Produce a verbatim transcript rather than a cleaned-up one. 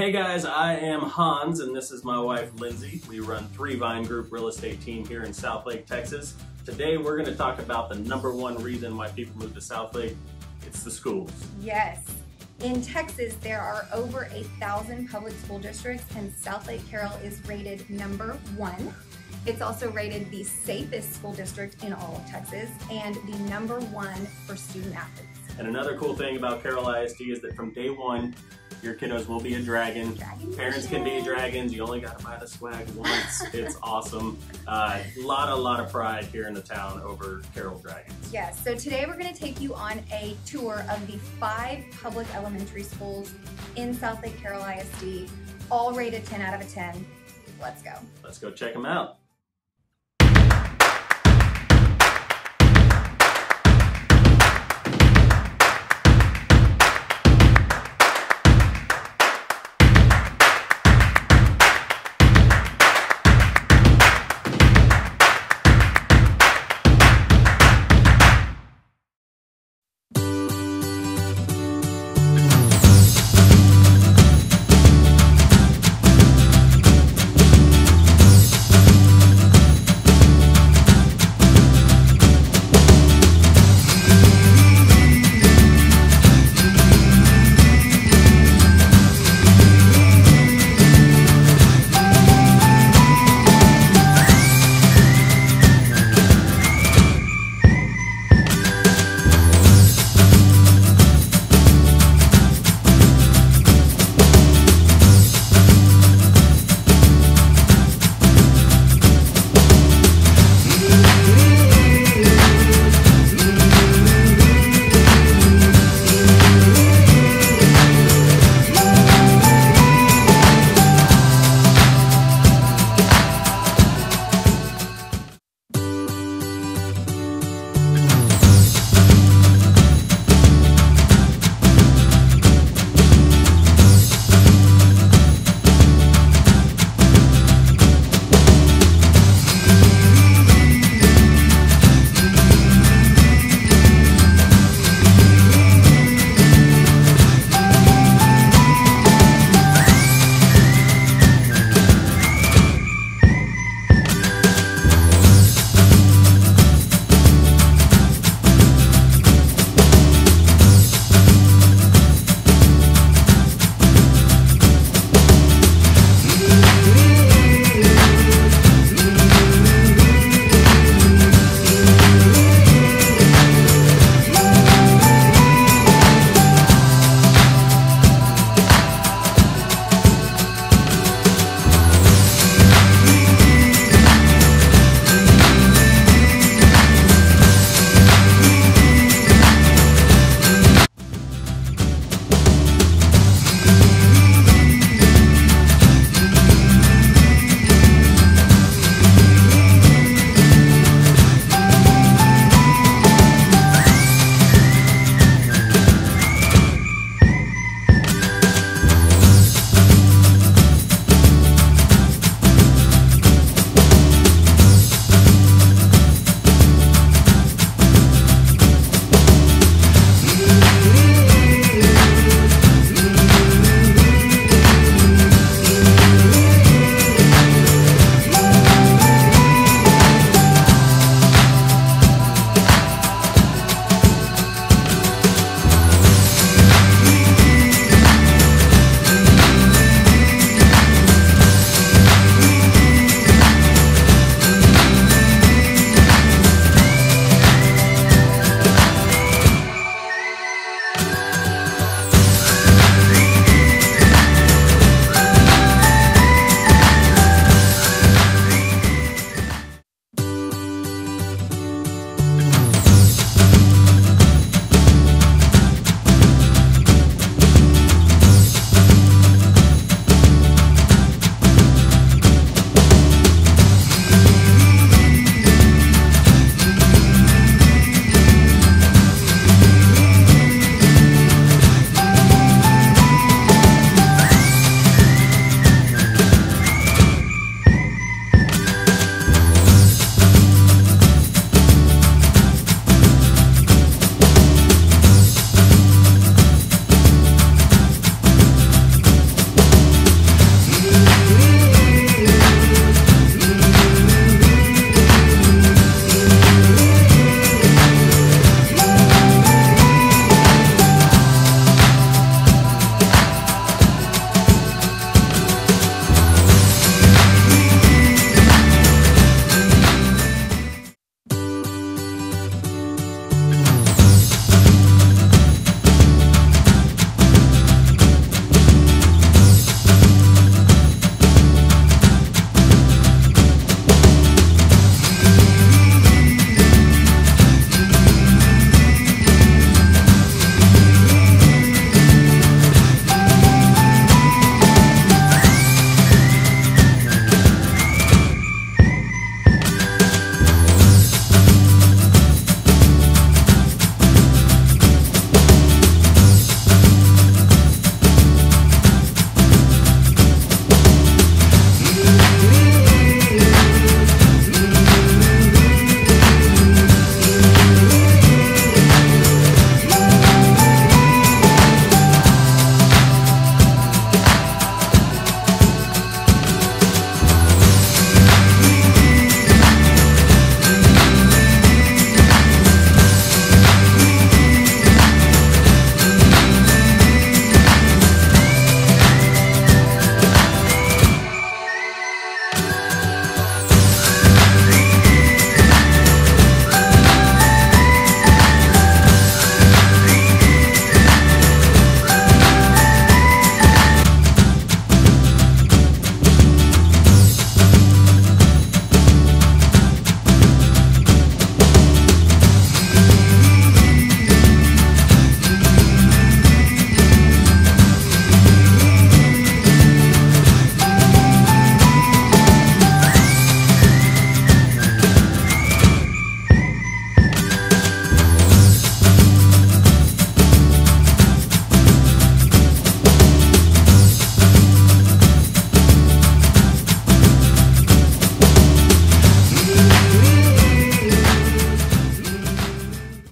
Hey guys, I am Hans and this is my wife Lyndzie. We run Three Vine Group real estate team here in Southlake, Texas. Today we're going to talk about the number one reason why people move to Southlake. It's the schools. Yes. In Texas, there are over eight thousand public school districts and Southlake Carroll is rated number one. It's also rated the safest school district in all of Texas and the number one for student athletes. And another cool thing about Carroll I S D is that from day one, your kiddos will be a dragon. dragon Parents can be dragons. You only gotta buy the swag once. It's awesome. A uh, lot, a lot of pride here in the town over Carroll Dragons. Yes, so today we're gonna take you on a tour of the five public elementary schools in Southlake Carroll I S D, all rated ten out of a ten. Let's go. Let's go check them out.